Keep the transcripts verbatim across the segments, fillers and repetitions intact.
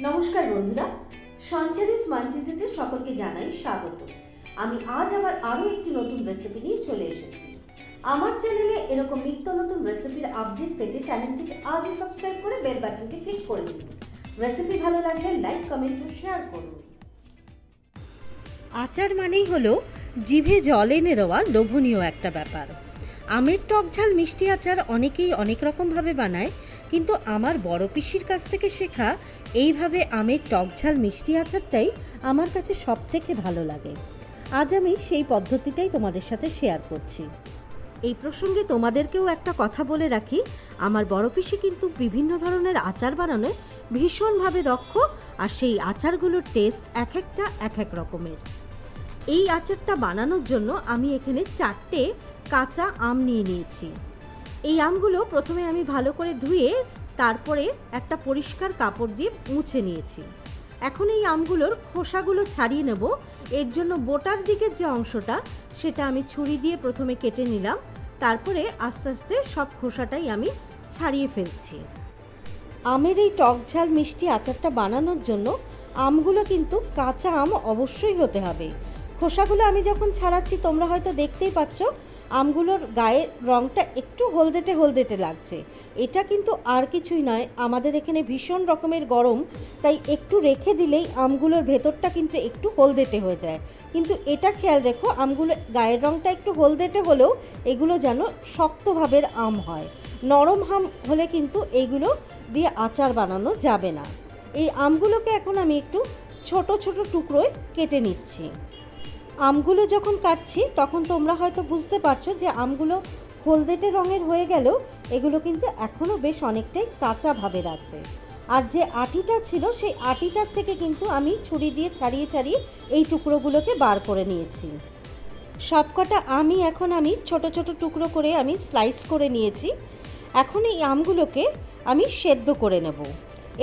नमस्कार बंधुरा संचारिस मानचित्रे सकलके जानाई स्वागत। आमी आज आबार आरो एकटी नतून रेसिपि निये चले एसेछि। आमार चैनेले एरकम नित्य नतून रेसिपिर आपडेट पेते चैनलटिके आजई सबस्क्राइब करे बेल बाटनटी क्लिक करे दिन। रेसिपि भालो लागले लाइक कमेंट और शेयर करुन। आचार मानेई हलो जिभे जल एने देवा लोभनीय एकटा ब्यापार। आमेर टक झाल मिष्टि आचार अनेकेई अनेक रकम भावे बानाय, किन्तु आमार बड़ो पिसिर काछ थेके शेखा एइभावे आमेर टक झाल मिष्टि आचारटाई आमार काछे सबथेके भालो लागे। आज आमी सेई पद्धतिटाई तोमादेर साथे शेयार करछि। এই প্রসঙ্গে তোমাদেরকেও একটা কথা বলে রাখি, আমার বড় পিসি কিন্তু বিভিন্ন ধরনের আচার বানানোয় ভীষণভাবে দক্ষ, আর সেই আচারগুলোর টেস্ট এক একটা এক এক রকমের। এই আচারটা বানানোর জন্য আমি এখানে চারটে কাঁচা আম নিয়ে নিয়েছি। এই আমগুলো প্রথমে আমি ভালো করে ধুয়ে তারপরে একটা পরিষ্কার কাপড় দিয়ে মুছে নিয়েছি। এখন এই আমগুলোর খোসাগুলো ছাড়িয়ে নেব। এর জন্য বোটার দিকের যে অংশটা সেটা আমি ছুরি দিয়ে প্রথমে কেটে নিলাম, তারপরে আস্তে আস্তে সব খোসাটাই আমি ছাড়িয়ে ফেলছি। আমের এই টক ঝাল মিষ্টি আচারটা বানানোর জন্য আমগুলো কিন্তু কাঁচা আম অবশ্যই হতে হবে। খোসাগুলো আমি যখন ছাড়াচ্ছি তোমরা হয়তো দেখতেই পাচ্ছ আমগুলোর গায়ের রঙটা একটু হলদেটে হলদেটে লাগছে। এটা কিন্তু আর কিছুই নয়, আমাদের এখানে ভীষণ রকমের গরম, তাই একটু রেখে দিলেই আমগুলোর ভেতরটা কিন্তু একটু হলদেটে হয়ে যায়। কিন্তু এটা খেয়াল রেখো আমগুলো গায়ের রঙটা একটু হলদেটে হলেও এগুলো যেন শক্তভাবের আম হয়। নরম আম হলে কিন্তু এইগুলো দিয়ে আচার বানানো যাবে না। এই আমগুলোকে এখন আমি একটু ছোট ছোট টুকরোয় কেটে নিচ্ছি। আমগুলো যখন কাটছি তখন তোমরা হয়তো বুঝতে পারছো যে আমগুলো হলদেটে রঙের হয়ে গেল, এগুলো কিন্তু এখনও বেশ অনেকটাই কাঁচা ভাবের আছে। আর যে আটিটা ছিল সেই আটিটার থেকে কিন্তু আমি ছুরি দিয়ে ছাড়িয়ে ছাড়িয়ে এই টুকরোগুলোকে বার করে নিয়েছি। সবকটা আমি এখন আমি ছোট ছোট টুকরো করে আমি স্লাইস করে নিয়েছি। এখন এই আমগুলোকে আমি সেদ্ধ করে নেব।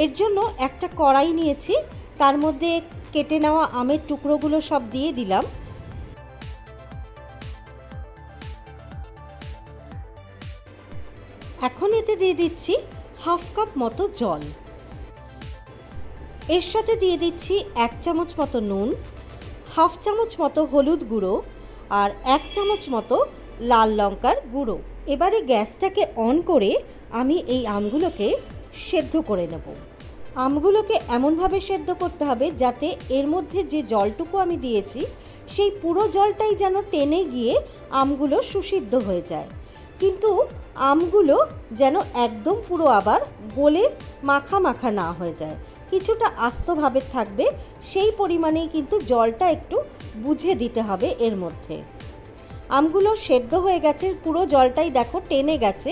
এর জন্য একটা কড়াই নিয়েছি, তার মধ্যে কেটে নেওয়া আমের টুকরোগুলো সব দিয়ে দিলাম। এখন এতে দিয়ে দিচ্ছি হাফ কাপ মতো জল, এর সাথে দিয়ে দিচ্ছি এক চামচ মতো নুন, হাফ চামচ মতো হলুদ গুঁড়ো আর এক চামচ মতো লাল লঙ্কার গুঁড়ো। এবারে গ্যাসটাকে অন করে আমি এই আমগুলোকে সেদ্ধ করে নেব। আমগুলোকে এমনভাবে সেদ্ধ করতে হবে যাতে এর মধ্যে যে জলটুকু আমি দিয়েছি সেই পুরো জলটাই যেন টেনে গিয়ে আমগুলো সুসিদ্ধ হয়ে যায়, কিন্তু আমগুলো যেন একদম পুরো আবার গলে মাখা মাখা না হয়ে যায়, কিছুটা আস্তভাবে থাকবে। সেই পরিমাণেই কিন্তু জলটা একটু বুঝে দিতে হবে। এর মধ্যে আমগুলো সেদ্ধ হয়ে গেছে, পুরো জলটাই দেখো টেনে গেছে।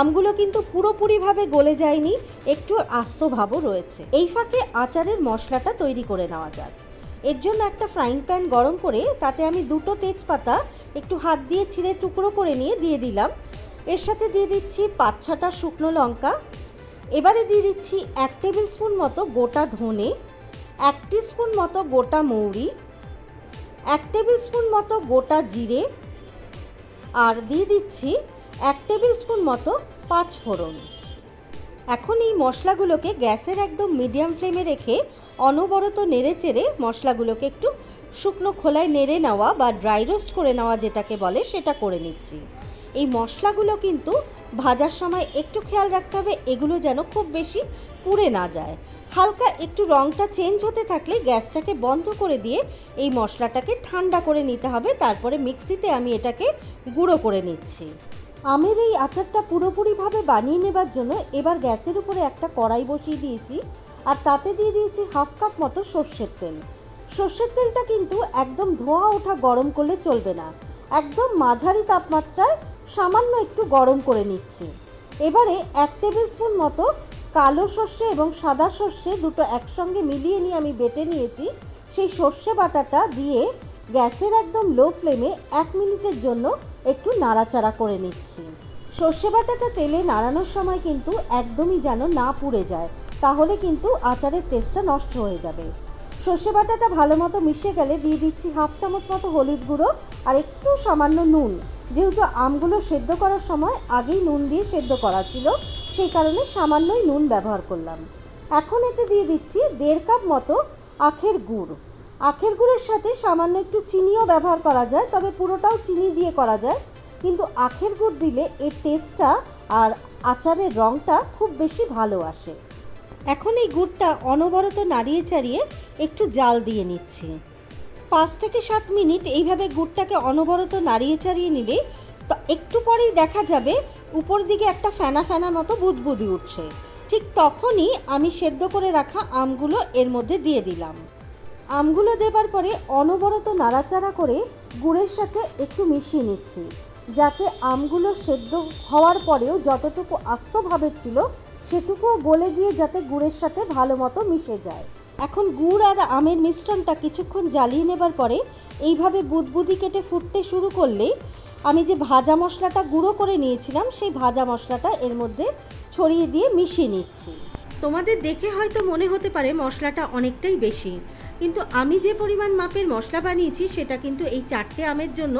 আমগুলো কিন্তু পুরোপুরিভাবে গলে যায়নি, একটু আস্তভাবও রয়েছে। এই ফাঁকে আচারের মশলাটা তৈরি করে নেওয়া যাক। এর জন্য একটা ফ্রাইং প্যান গরম করে তাতে আমি দুটো তেজপাতা একটু হাত দিয়ে ছিঁড়ে টুকরো করে নিয়ে দিয়ে দিলাম। এর সাথে দিয়ে দিচ্ছি পাঁচ ছটা শুকনো লঙ্কা। এবারে দিয়ে দিচ্ছি এক টেবিল স্পুন মতো গোটা ধনে, এক টিস্পুন মতো গোটা মৌরি, এক টেবিল স্পুন মতো গোটা জিরে আর দিয়ে দিচ্ছি এক টেবিল স্পুন মতো পাঁচ ফোড়ন। এখন এই মশলাগুলোকে গ্যাসের একদম মিডিয়াম ফ্লেমে রেখে অনবরত নেড়ে চেড়ে মশলাগুলোকে একটু শুকনো খোলায় নেড়ে নেওয়া বা ড্রাই রোস্ট করে নেওয়া যেটাকে বলে সেটা করে নিচ্ছি। এই মশলাগুলো কিন্তু ভাজার সময় একটু খেয়াল রাখতে হবে এগুলো যেন খুব বেশি পুড়ে না যায়। হালকা একটু রঙটা চেঞ্জ হতে থাকলে গ্যাসটাকে বন্ধ করে দিয়ে এই মশলাটাকে ঠান্ডা করে নিতে হবে। তারপরে মিক্সিতে আমি এটাকে গুঁড়ো করে নিচ্ছি। আমের এই আচারটা পুরোপুরিভাবে বানিয়ে নেবার জন্য এবার গ্যাসের উপরে একটা কড়াই বসিয়ে দিয়েছি আর তাতে দিয়ে দিয়েছি হাফ কাপ মতো সর্ষের তেল। সর্ষের তেলটা কিন্তু একদম ধোয়া ওঠা গরম করলে চলবে না, একদম মাঝারি তাপমাত্রায় সামান্য একটু গরম করে নিচ্ছি। এবারে এক টেবিল স্পুন মতো কালো সর্ষে এবং সাদা সর্ষে দুটো একসঙ্গে মিলিয়ে নিয়ে আমি বেটে নিয়েছি। সেই সর্ষে বাটাটা দিয়ে গ্যাসের একদম লো ফ্লেমে এক মিনিটের জন্য একটু নাড়াচাড়া করে নিচ্ছি। সর্ষে বাটাটা তেলে নাড়ানোর সময় কিন্তু একদমই যেন না পুড়ে যায়, তাহলে কিন্তু আচারের টেস্টটা নষ্ট হয়ে যাবে। সর্ষে বাটাটা ভালো মতো মিশে গেলে দিয়ে দিচ্ছি হাফ চামচ মতো হলুদ গুঁড়ো আর একটু সামান্য নুন। যেহেতু আমগুলো সেদ্ধ করার সময় আগেই নুন দিয়ে সেদ্ধ করা ছিল সেই কারণে সামান্যই নুন ব্যবহার করলাম। एखन एते दिए दिच्छी देड़ कप मतो आखेर गुड़। आखेर गुड़ेर साथे सामान्य एकटू चीनिओ व्यवहार करा जाए, तबे पुरोटाओ चीनी दिए करा जाए, किन्तु आखेर गुड़ दिले एर टेस्टटा आर आचारेर रंगटा खूब बेशी भालो आसे। एखन एई गुड़टा अनबरत नाड़िये चाड़िये एकटू जाल दिए निच्छी। पाँच थेके सात मिनिट एइभाबे गुड़टाके अनबरत नाड़िये चाड़िये निले तो एकटू परेई देखा जाबे ऊपर दिके एकटा फैना फैना मतो बुदबुदी उठछे। ठीक तखोनी आमी सेद्धो करे राखा आमगुलो एर मध्ये दिये दिलाम। आमगुलो देवार परे अनबरत नाड़ाचाड़ा करे गुड़ेर साथे एकटू मिशिये निच्छी, जाते आमगुलो सेद्धो हওয়ার परेও যতটুকু আস্ত ভাবে ছিল সেটুকুও গলে গিয়ে যাতে গুড়ের সাথে ভালোমতো মিশে যায়। এখন গুড় আর আমের মিশ্রণটা কিছুক্ষণ জ্বালিয়ে নেবার পরে এইভাবে বুদবুদি কেটে ফুটতে শুরু করলে আমি যে ভাজা মশলাটা গুঁড়ো করে নিয়েছিলাম সেই ভাজা মশলাটা এর মধ্যে ছড়িয়ে দিয়ে মিশিয়ে নিচ্ছি। তোমাদের দেখে হয়তো মনে হতে পারে মশলাটা অনেকটাই বেশি, কিন্তু আমি যে পরিমাণ মাপের মশলা বানিয়েছি সেটা কিন্তু এই চারটে আমের জন্য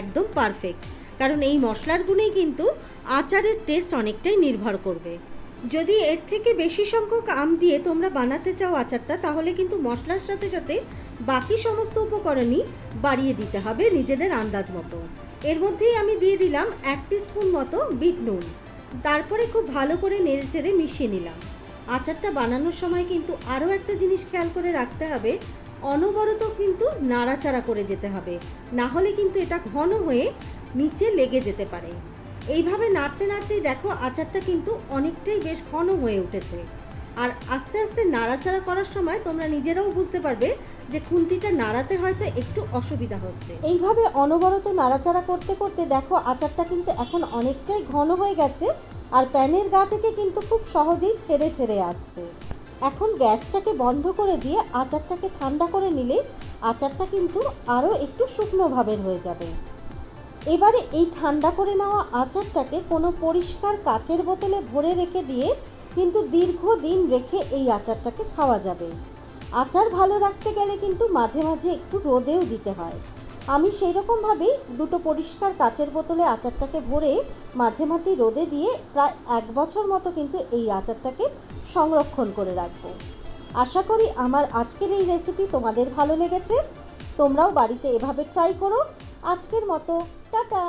একদম পারফেক্ট, কারণ এই মশলার গুণেই কিন্তু আচারের টেস্ট অনেকটাই নির্ভর করবে। যদি এর থেকে বেশি সংখ্যক আম দিয়ে তোমরা বানাতে চাও আচারটা, তাহলে কিন্তু মশলার সাথে সাথে বাকি সমস্ত উপকরণই বাড়িয়ে দিতে হবে নিজেদের আন্দাজ মতো। এর মধ্যেই আমি দিয়ে দিলাম এক টিস্পুন মতো বিট নুন, তারপরে খুব ভালো করে নেড়েচেড়ে মিশিয়ে নিলাম। আচারটা বানানোর সময় কিন্তু আরও একটা জিনিস খেয়াল করে রাখতে হবে, অনবরত কিন্তু নাড়াচাড়া করে যেতে হবে, না হলে কিন্তু এটা ঘন হয়ে নিচে লেগে যেতে পারে। এইভাবে নাড়তে নাড়তেই দেখো আচারটা কিন্তু অনেকটাই বেশ ঘন হয়ে উঠেছে। আর আস্তে আস্তে নাড়াচাড়া করার সময় তোমরা নিজেরাও বুঝতে পারবে যে খুন্তিটা নাড়াতে হয়তো একটু অসুবিধা হচ্ছে। এইভাবে অনবরত নাড়াচাড়া করতে করতে দেখো আচারটা কিন্তু এখন অনেকটাই ঘন হয়ে গেছে আর প্যানের গা থেকে কিন্তু খুব সহজেই ছেড়ে ছেড়ে আসছে। এখন গ্যাসটাকে বন্ধ করে দিয়ে আচারটাকে ঠান্ডা করে নিলে আচারটা কিন্তু আরও একটু শুকনো ভাবের হয়ে যাবে। এবারে এই ঠান্ডা করে নেওয়া আচারটাকে কোনো পরিষ্কার কাচের বোতলে ভরে রেখে দিয়ে কিন্তু দীর্ঘদিন রেখে এই আচারটাকে খাওয়া যাবে। আচার ভালো রাখতে গেলে কিন্তু মাঝে মাঝে একটু রোদেও দিতে হয়। আমি সেই রকমভাবেই দুটো পরিষ্কার কাচের বোতলে আচারটাকে ভরে মাঝে মাঝে রোদে দিয়ে প্রায় এক বছর মতো কিন্তু এই আচারটাকে সংরক্ষণ করে রাখবো। আশা করি আমার আজকের এই রেসিপি তোমাদের ভালো লেগেছে, তোমরাও বাড়িতে এভাবে ট্রাই করো। আজকের মতো টাটা।